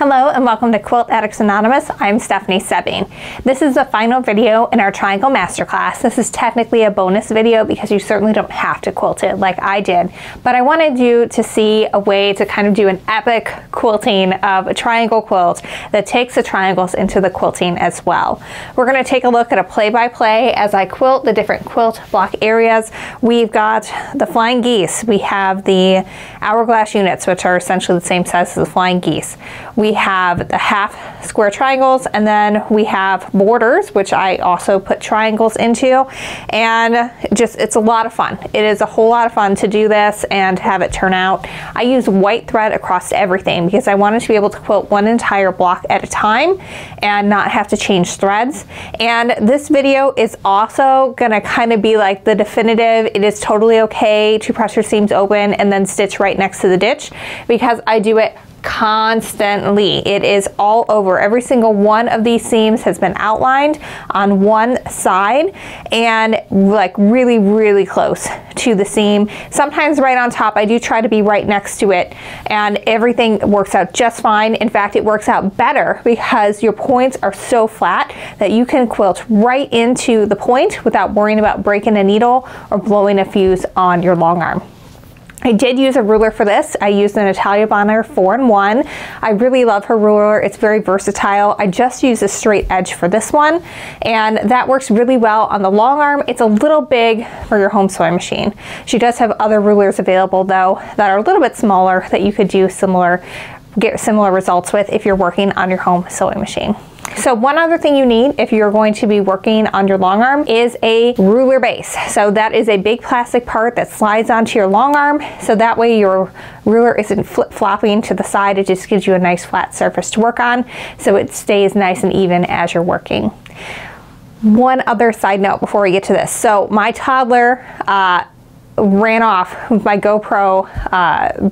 Hello and welcome to Quilt Addicts Anonymous. I'm Stephanie Soebbing. This is the final video in our Triangle Master Class. This is technically a bonus video because you certainly don't have to quilt it like I did, but I wanted you to see a way to kind of do an epic quilting of a triangle quilt that takes the triangles into the quilting as well. We're going to take a look at a play-by-play as I quilt the different quilt block areas. We've got the flying geese. We have the hourglass units, which are essentially the same size as the flying geese. We have the half square triangles, and then we have borders, which I also put triangles into, and just it's a lot of fun. It is a whole lot of fun to do this and have it turn out. I use white thread across everything because I wanted to be able to quilt one entire block at a time and not have to change threads. And this video is also gonna kind of be like the definitive, it is totally okay to press your seams open and then stitch right next to the ditch, because I do it constantly. It is all over. Every single one of these seams has been outlined on one side and like really, really close to the seam. Sometimes right on top. I do try to be right next to it, and everything works out just fine. In fact, it works out better because your points are so flat that you can quilt right into the point without worrying about breaking a needle or blowing a fuse on your long arm. I did use a ruler for this. I used the Natalia Bonner 4-in-1. I really love her ruler. It's very versatile. I just used a straight edge for this one, and that works really well on the long arm. It's a little big for your home sewing machine. She does have other rulers available though that are a little bit smaller that you could do get similar results with if you're working on your home sewing machine. So one other thing you need if you're going to be working on your long arm is a ruler base. So that is a big plastic part that slides onto your long arm, so that way your ruler isn't flip-flopping to the side. It just gives you a nice flat surface to work on, so it stays nice and even as you're working. One other side note before we get to this. So my toddler ran off with my GoPro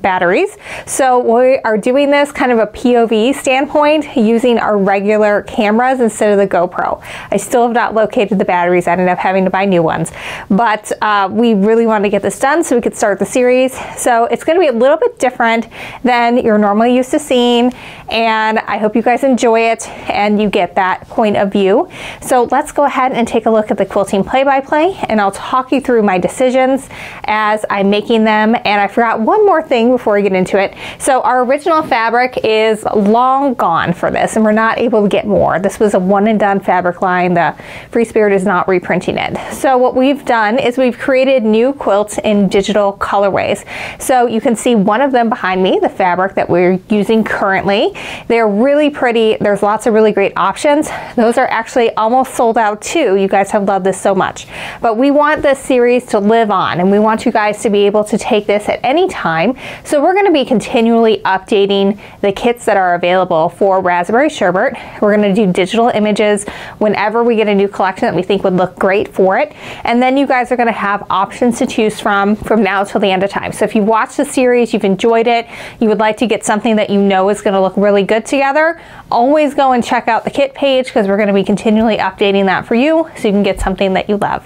batteries. So we are doing this kind of a POV standpoint using our regular cameras instead of the GoPro. I still have not located the batteries. I ended up having to buy new ones, but we really wanted to get this done so we could start the series. So it's going to be a little bit different than you're normally used to seeing, and I hope you guys enjoy it and you get that point of view. So let's go ahead and take a look at the quilting play-by-play, and I'll talk you through my decisions as I'm making them. And I forgot one more thing before we get into it. So our original fabric is long gone for this, and we're not able to get more. This was a one and done fabric line. The Free Spirit is not reprinting it. So what we've done is we've created new quilts in digital colorways. So you can see one of them behind me, the fabric that we're using currently. They're really pretty. There's lots of really great options. Those are actually almost sold out too. You guys have loved this so much, but we want this series to live on, and we want you guys to be able to take this at any time. So we're going to be continually updating the kits that are available for Raspberry Sherbet. We're going to do digital images whenever we get a new collection that we think would look great for it, and then you guys are going to have options to choose from now till the end of time. So if you watch the series, you've enjoyed it, you would like to get something that you know is going to look really good together, always go and check out the kit page, because we're going to be continually updating that for you so you can get something that you love.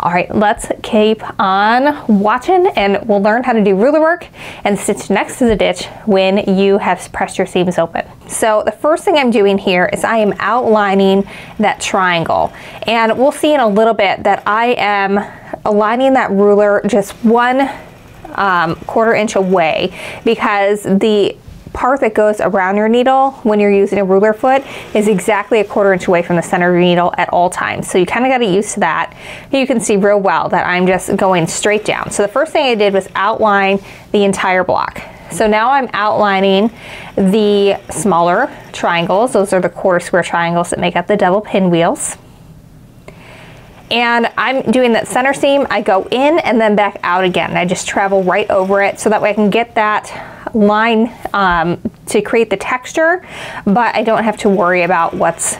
All right, let's keep on watching, and we'll learn how to do ruler work and stitch next to the ditch when you have pressed your seams open. So the first thing I'm doing here is I am outlining that triangle, and we'll see in a little bit that I am aligning that ruler just 1/4 inch away, because the part that goes around your needle when you're using a ruler foot is exactly 1/4 inch away from the center of your needle at all times. So you kind of got to get used to that. You can see real well that I'm just going straight down. So the first thing I did was outline the entire block. So now I'm outlining the smaller triangles. Those are the 1/4 square triangles that make up the double pinwheels. And I'm doing that center seam. I go in and then back out again. I just travel right over it so that way I can get that line to create the texture, but I don't have to worry about what's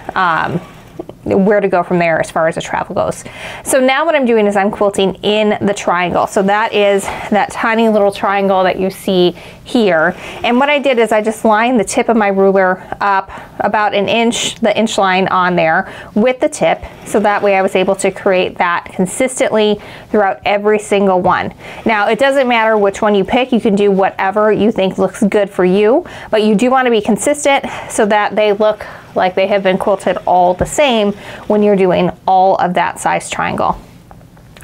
where to go from there as far as the travel goes. So now what I'm doing is I'm quilting in the triangle. So that is that tiny little triangle that you see here. And what I did is I just lined the tip of my ruler up about an inch, the inch line on there with the tip. So that way I was able to create that consistently throughout every single one. Now it doesn't matter which one you pick, you can do whatever you think looks good for you, but you do want to be consistent so that they look like they have been quilted all the same when you're doing all of that size triangle.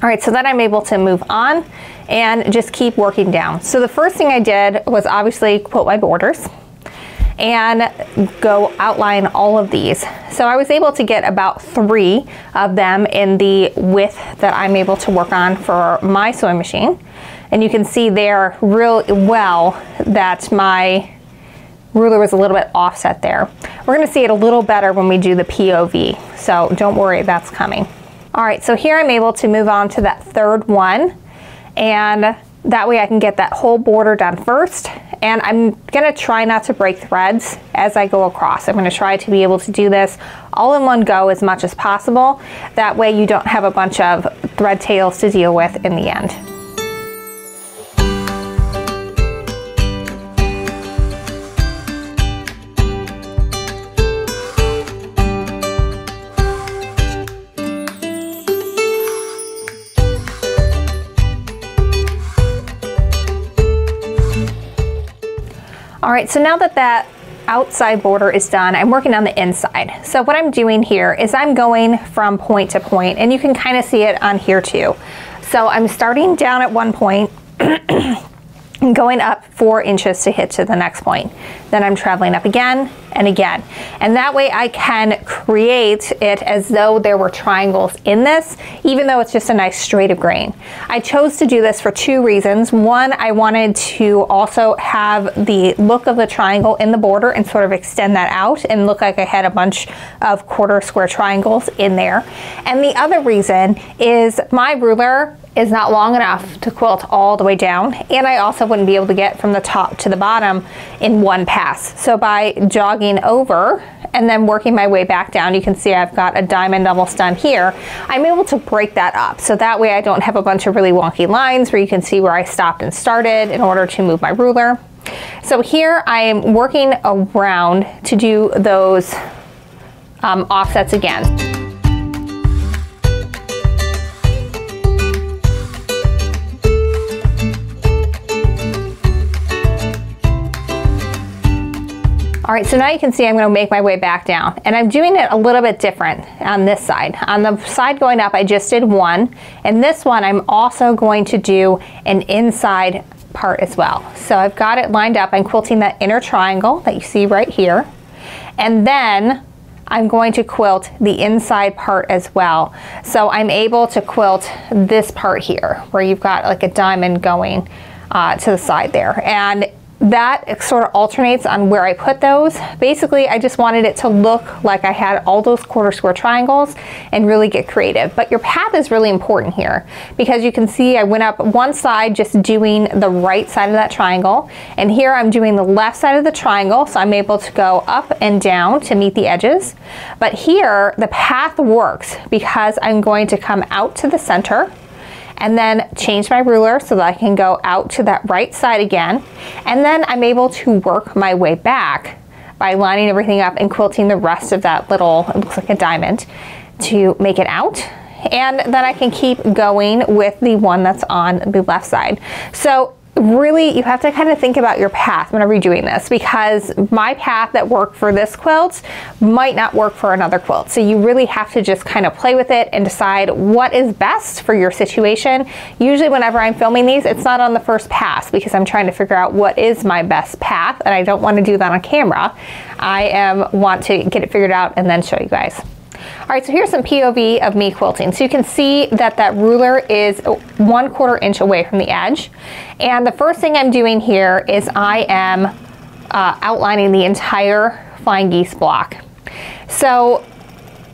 All right, so then I'm able to move on and just keep working down. So the first thing I did was obviously quilt my borders and go outline all of these. So I was able to get about 3 of them in the width that I'm able to work on for my sewing machine. And you can see there real well that my ruler was a little bit offset there. We're gonna see it a little better when we do the POV, so don't worry, that's coming. All right, so here I'm able to move on to that third one, and that way I can get that whole border done first. And I'm gonna try not to break threads as I go across. I'm gonna try to be able to do this all in one go as much as possible. That way you don't have a bunch of thread tails to deal with in the end. All right, so now that that outside border is done, I'm working on the inside. So what I'm doing here is I'm going from point to point, and you can kind of see it on here too. So I'm starting down at one point and going up 4 inches to hit to the next point. Then I'm traveling up again and again. And that way I can create it as though there were triangles in this, even though it's just a nice straight of grain. I chose to do this for 2 reasons. One, I wanted to also have the look of the triangle in the border and sort of extend that out and look like I had a bunch of quarter square triangles in there. And the other reason is my ruler is not long enough to quilt all the way down, and I also wouldn't be able to get from the top to the bottom in one pass. So by jogging over and then working my way back down, you can see I've got a diamond double stun here. I'm able to break that up so that way I don't have a bunch of really wonky lines where you can see where I stopped and started in order to move my ruler. So here I am working around to do those offsets again. All right, so now you can see I'm gonna make my way back down, and I'm doing it a little bit different on this side. On the side going up, I just did one, and this one I'm also going to do an inside part as well. So I've got it lined up. I'm quilting that inner triangle that you see right here, and then I'm going to quilt the inside part as well. So I'm able to quilt this part here where you've got like a diamond going to the side there. And that sort of alternates on where I put those. Basically, I just wanted it to look like I had all those quarter square triangles and really get creative. But your path is really important here because you can see I went up one side just doing the right side of that triangle, and here I'm doing the left side of the triangle, so I'm able to go up and down to meet the edges. But here, the path works because I'm going to come out to the center and then change my ruler so that I can go out to that right side again. And then I'm able to work my way back by lining everything up and quilting the rest of that little, it looks like a diamond, to make it out. And then I can keep going with the one that's on the left side. So really, you have to kind of think about your path whenever you're doing this, because my path that worked for this quilt might not work for another quilt. So you really have to just kind of play with it and decide what is best for your situation. Usually whenever I'm filming these, it's not on the first pass because I'm trying to figure out what is my best path, and I don't want to do that on camera. I want to get it figured out and then show you guys. All right, so here's some POV of me quilting. So you can see that that ruler is 1/4 inch away from the edge. And the first thing I'm doing here is I am outlining the entire flying geese block. So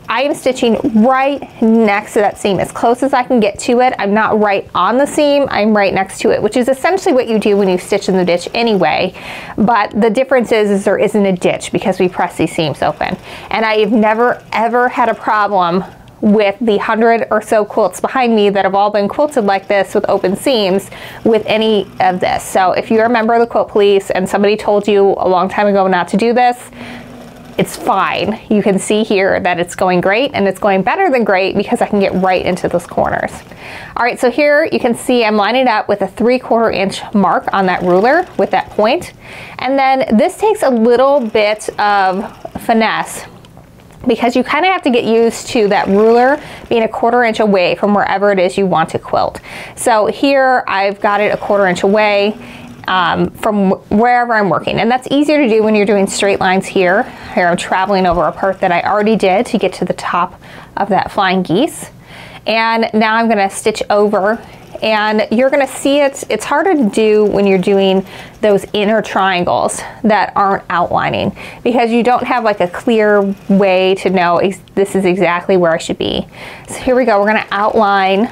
I am stitching right next to that seam, as close as I can get to it. I'm not right on the seam, I'm right next to it, which is essentially what you do when you stitch in the ditch anyway. But the difference is there isn't a ditch because we press these seams open. And I've never ever had a problem with the 100 or so quilts behind me that have all been quilted like this with open seams with any of this. So if you're a member of the Quilt Police and somebody told you a long time ago not to do this, it's fine. You can see here that it's going great, and it's going better than great because I can get right into those corners. All right, so here you can see I'm lining up with a 3/4 inch mark on that ruler with that point. And then this takes a little bit of finesse, because you kind of have to get used to that ruler being a 1/4 inch away from wherever it is you want to quilt. So here I've got it a 1/4 inch away from wherever I'm working. And that's easier to do when you're doing straight lines here. Here I'm traveling over a part that I already did to get to the top of that flying geese. And now I'm gonna stitch over, and you're gonna see it's harder to do when you're doing those inner triangles that aren't outlining, because you don't have like a clear way to know this is exactly where I should be. So here we go, we're gonna outline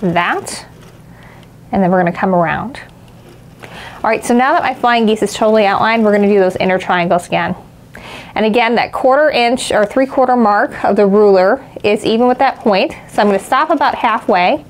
that, and then we're gonna come around. All right, so now that my flying geese is totally outlined, we're gonna do those inner triangles again. And again, that 1/4 inch or 3/4 mark of the ruler is even with that point. So I'm gonna stop about halfway.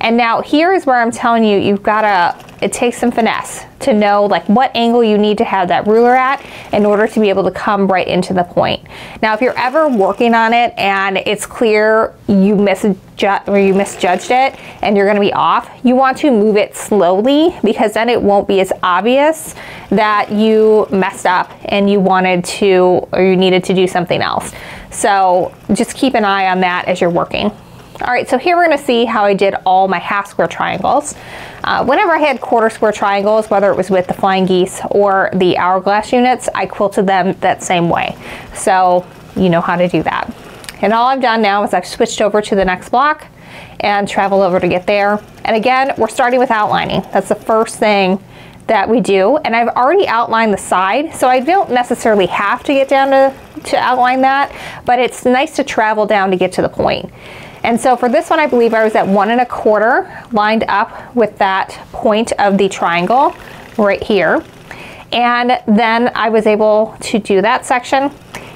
And now here is where I'm telling you, you've gotta, it takes some finesse to know like what angle you need to have that ruler at in order to be able to come right into the point. Now, if you're ever working on it and it's clear you misjudged it and you're gonna be off, you want to move it slowly, because then it won't be as obvious that you messed up and you wanted to, or you needed to do something else. So just keep an eye on that as you're working. All right, so here we're gonna see how I did all my half square triangles. Whenever I had 1/4 square triangles, whether it was with the flying geese or the hourglass units, I quilted them that same way. So you know how to do that. And all I've done now is I've switched over to the next block and traveled over to get there. And again, we're starting with outlining. That's the first thing that we do. And I've already outlined the side, so I don't necessarily have to get down to outline that, but it's nice to travel down to get to the point. And so for this one, I believe I was at 1 1/4 lined up with that point of the triangle right here. And then I was able to do that section.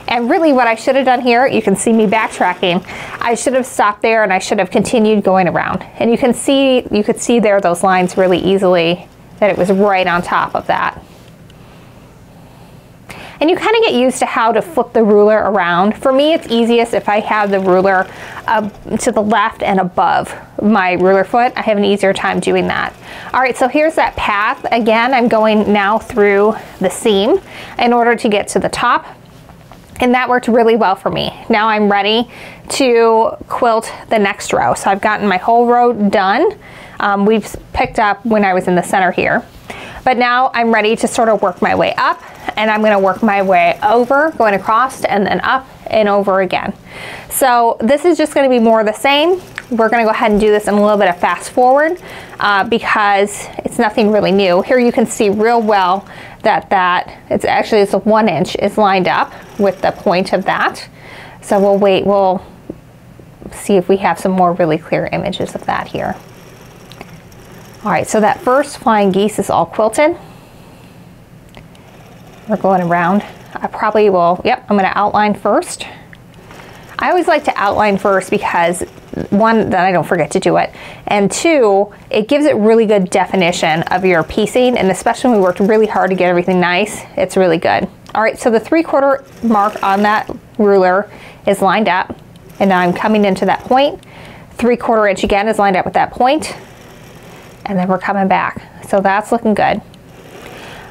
And really what I should have done here, you can see me backtracking, I should have stopped there and I should have continued going around. And you could see there those lines really easily, that it was right on top of that. And you kind of get used to how to flip the ruler around. For me, it's easiest if I have the ruler to the left and above my ruler foot. I have an easier time doing that. All right, so here's that path. Again, I'm going now through the seam in order to get to the top. And that worked really well for me. Now I'm ready to quilt the next row. So I've gotten my whole row done. We've picked up when I was in the center here. But now I'm ready to sort of work my way up, and I'm gonna work my way over, going across and then up and over again. So this is just gonna be more of the same. We're gonna go ahead and do this in a little bit of fast forward because it's nothing really new. Here you can see real well that it's actually, it's a 1 inch is lined up with the point of that. So we'll wait, we'll see if we have some more really clear images of that here. All right, so that first flying geese is all quilted. We're going around. I probably will, yep, I'm gonna outline first. I always like to outline first because one, then I don't forget to do it. And two, it gives it really good definition of your piecing, and especially when we worked really hard to get everything nice, it's really good. All right, so the 3/4 mark on that ruler is lined up, and now I'm coming into that point. 3/4 inch again is lined up with that point, and then we're coming back. So that's looking good.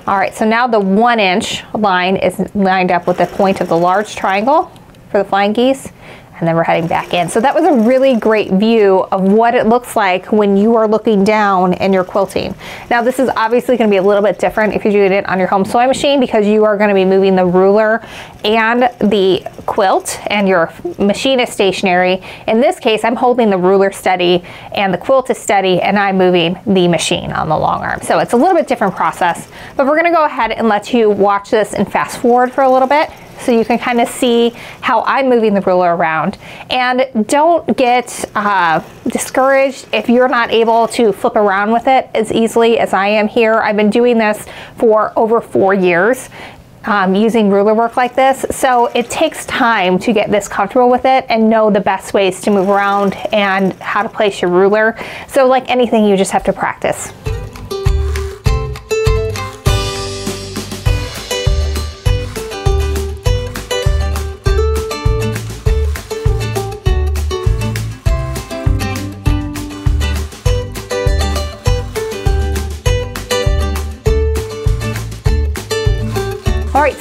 All right, so now the 1 inch line is lined up with the point of the large triangle for the flying geese, and then we're heading back in. So that was a really great view of what it looks like when you are looking down and you're quilting. Now this is obviously gonna be a little bit different if you're doing it on your home sewing machine, because you are gonna be moving the ruler and the quilt, and your machine is stationary. In this case, I'm holding the ruler steady and the quilt is steady, and I'm moving the machine on the long arm. So it's a little bit different process, but we're gonna go ahead and let you watch this and fast forward for a little bit so you can kind of see how I'm moving the ruler around. And don't get discouraged if you're not able to flip around with it as easily as I am here. I've been doing this for over 4 years. Using ruler work like this, so it takes time to get this comfortable with it and know the best ways to move around and how to place your ruler. So like anything, you just have to practice.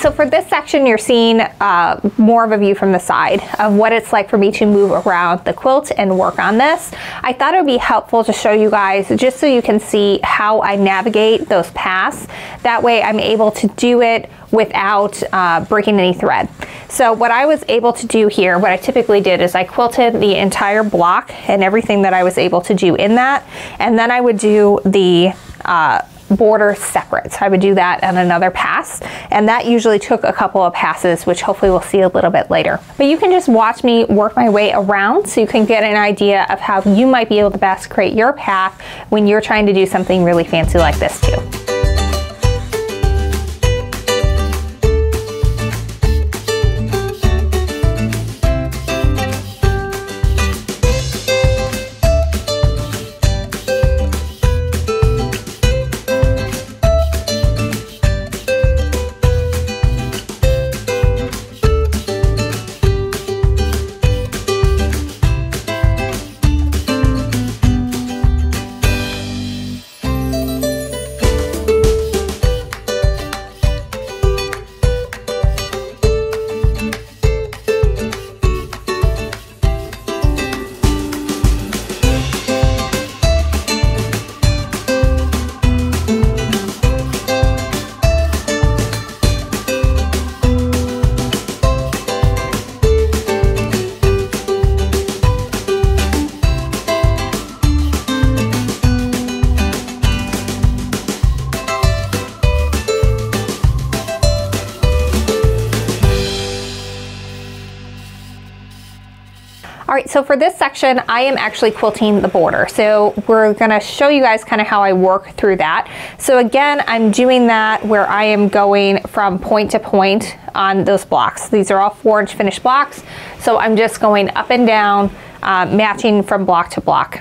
So for this section, you're seeing more of a view from the side of what it's like for me to move around the quilt and work on this. I thought it would be helpful to show you guys just so you can see how I navigate those paths. That way I'm able to do it without breaking any thread. So what I was able to do here, what I typically did is I quilted the entire block and everything that I was able to do in that. And then I would do the border separate. So I would do that on another pass, and that usually took a couple of passes, which hopefully we'll see a little bit later. But you can just watch me work my way around so you can get an idea of how you might be able to best create your path when you're trying to do something really fancy like this too. So for this section, I am actually quilting the border. So we're gonna show you guys kind of how I work through that. So again, I'm doing that where I am going from point to point on those blocks. These are all 4-inch finished blocks. So I'm just going up and down, matching from block to block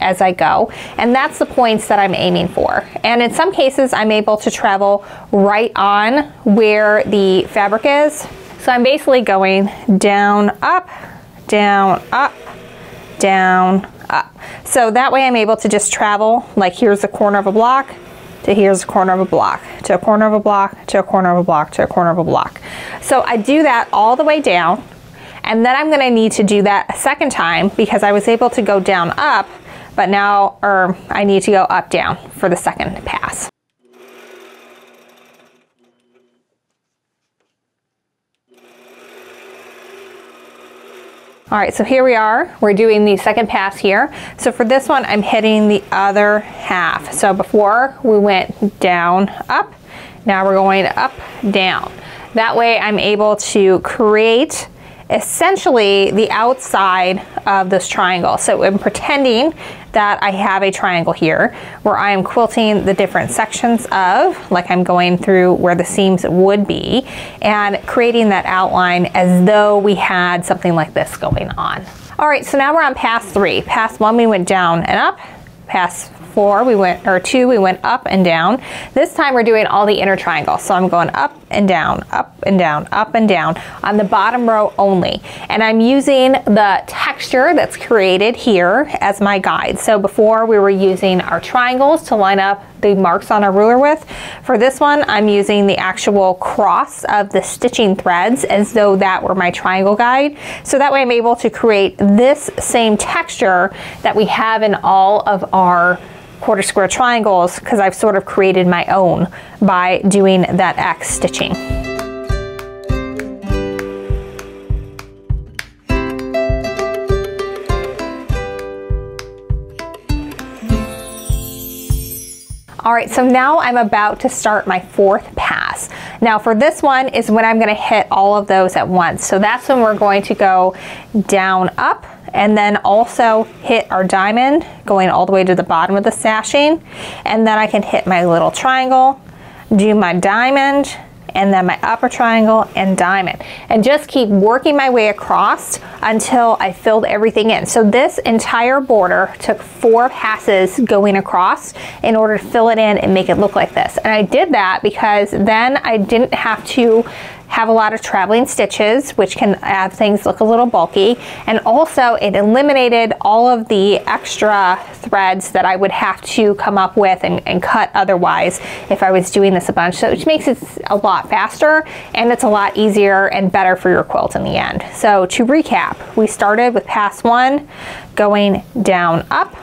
as I go. And that's the points that I'm aiming for. And in some cases, I'm able to travel right on where the fabric is. So I'm basically going down, up, down, up, down, up. So that way I'm able to just travel, like here's the corner of a block, to here's the corner of a block, to a corner of a block, to a corner of a block, to a corner of a block. So I do that all the way down, and then I'm gonna need to do that a second time because I was able to go down, up, but now I need to go up, down for the second pass. All right, so here we are. We're doing the second pass here. So for this one, I'm hitting the other half. So before we went down, up, now we're going up, down. That way I'm able to create essentially the outside of this triangle. So I'm pretending that I have a triangle here where I am quilting the different sections of, like I'm going through where the seams would be and creating that outline as though we had something like this going on. All right, so now we're on pass 3. Pass 1, we went down and up. Pass 4, we went, or 2, we went up and down. This time we're doing all the inner triangle. So I'm going up and down, up and down, up and down on the bottom row only. And I'm using the texture that's created here as my guide. So before we were using our triangles to line up the marks on our ruler with. For this one, I'm using the actual cross of the stitching threads as though that were my triangle guide. So that way I'm able to create this same texture that we have in all of our quarter square triangles because I've sort of created my own by doing that X stitching. All right, so now I'm about to start my 4th pass. Now for this one is when I'm gonna hit all of those at once. So that's when we're going to go down, up, and then also hit our diamond going all the way to the bottom of the sashing. And then I can hit my little triangle, do my diamond, and then my upper triangle and diamond. And just keep working my way across until I filled everything in. So this entire border took 4 passes going across in order to fill it in and make it look like this. And I did that because then I didn't have to have a lot of traveling stitches, which can have things look a little bulky. And also it eliminated all of the extra threads that I would have to come up with and cut otherwise if I was doing this a bunch. So it makes it a lot faster and it's a lot easier and better for your quilt in the end. So to recap, we started with pass 1, going down, up,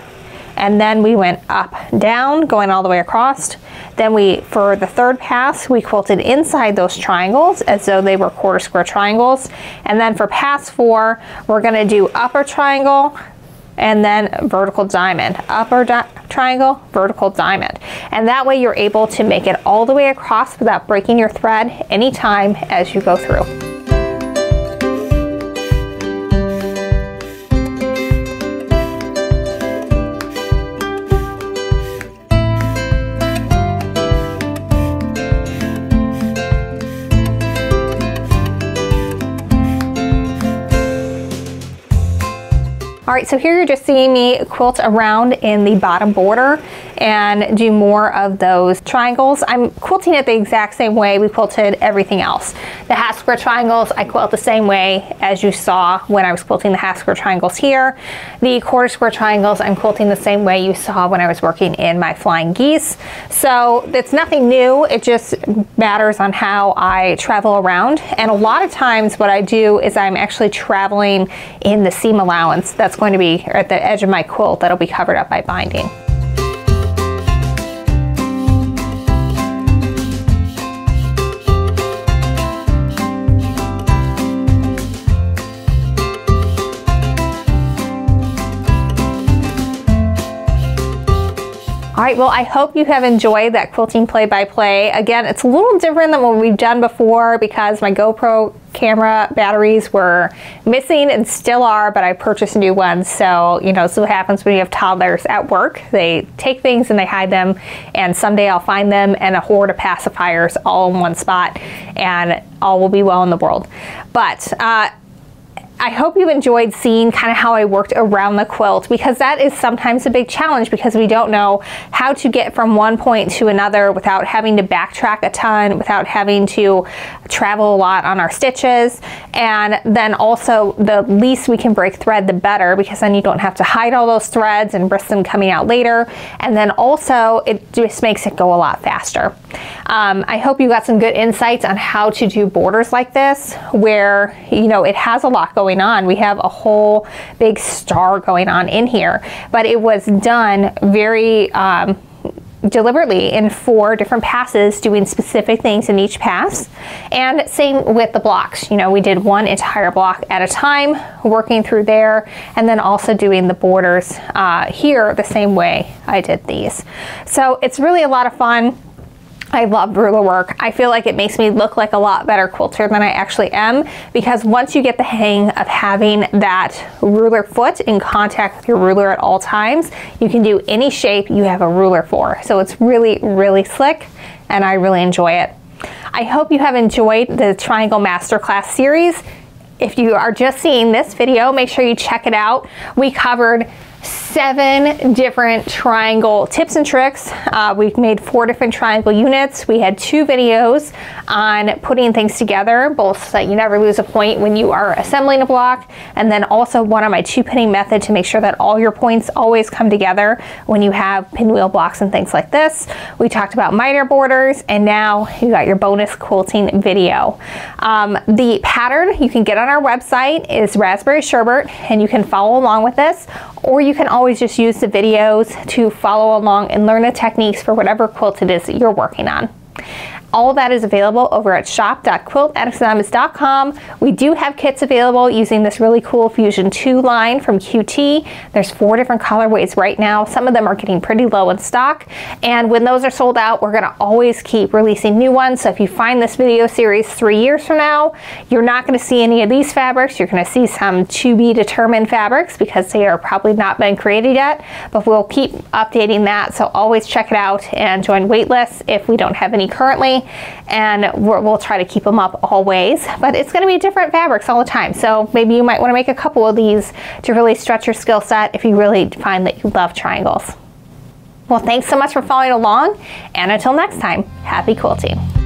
and then we went up, down, going all the way across. Then we, for the 3rd pass, we quilted inside those triangles as though they were quarter square triangles. And then for pass 4, we're gonna do upper triangle and then vertical diamond, upper triangle, vertical diamond. And that way you're able to make it all the way across without breaking your thread anytime as you go through. All right, so here you're just seeing me quilt around in the bottom border and do more of those triangles. I'm quilting it the exact same way we quilted everything else. The half square triangles, I quilt the same way as you saw when I was quilting the half square triangles here. The quarter square triangles, I'm quilting the same way you saw when I was working in my flying geese. So it's nothing new, it just matters on how I travel around. And a lot of times what I do is I'm actually traveling in the seam allowance that's going to be at the edge of my quilt that'll be covered up by binding. All right, well, I hope you have enjoyed that quilting play-by-play. Again, it's a little different than what we've done before because my GoPro camera batteries were missing and still are, but I purchased new ones. So, you know, this is what happens when you have toddlers at work. They take things and they hide them, and someday I'll find them and a horde of pacifiers all in one spot, and all will be well in the world. But, I hope you enjoyed seeing kind of how I worked around the quilt, because that is sometimes a big challenge because we don't know how to get from one point to another without having to backtrack a ton, without having to travel a lot on our stitches. And then also the least we can break thread, the better, because then you don't have to hide all those threads and risk them coming out later. And then also it just makes it go a lot faster. I hope you got some good insights on how to do borders like this, where, you know, it has a lot going on. We have a whole big star going on in here, but it was done very deliberately in 4 different passes, doing specific things in each pass. And same with the blocks. You know, we did one entire block at a time, working through there, and then also doing the borders here the same way I did these. So it's really a lot of fun. I love ruler work. I feel like it makes me look like a lot better quilter than I actually am, because once you get the hang of having that ruler foot in contact with your ruler at all times, you can do any shape you have a ruler for. So it's really, really slick, and I really enjoy it. I hope you have enjoyed the Triangle Masterclass series. If you are just seeing this video, make sure you check it out. We covered 7 different triangle tips and tricks. We've made 4 different triangle units. We had 2 videos on putting things together, both so that you never lose a point when you are assembling a block, and then also one on my 2-pinning method to make sure that all your points always come together when you have pinwheel blocks and things like this. We talked about miter borders, and now you got your bonus quilting video. The pattern you can get on our website is Raspberry Sherbet, and you can follow along with this, or you can always just use the videos to follow along and learn the techniques for whatever quilt it is that you're working on. All that is available over at shop.quiltaddictsanonymous.com. We do have kits available using this really cool Fusion 2 line from QT. There's 4 different colorways right now. Some of them are getting pretty low in stock. And when those are sold out, we're gonna always keep releasing new ones. So if you find this video series 3 years from now, you're not gonna see any of these fabrics. You're gonna see some to be determined fabrics because they are probably not been created yet, but we'll keep updating that. So always check it out and join waitlists if we don't have any currently. And we'll try to keep them up always, but it's going to be different fabrics all the time. So maybe you might want to make a couple of these to really stretch your skill set if you really find that you love triangles. Well, thanks so much for following along, and until next time, happy quilting.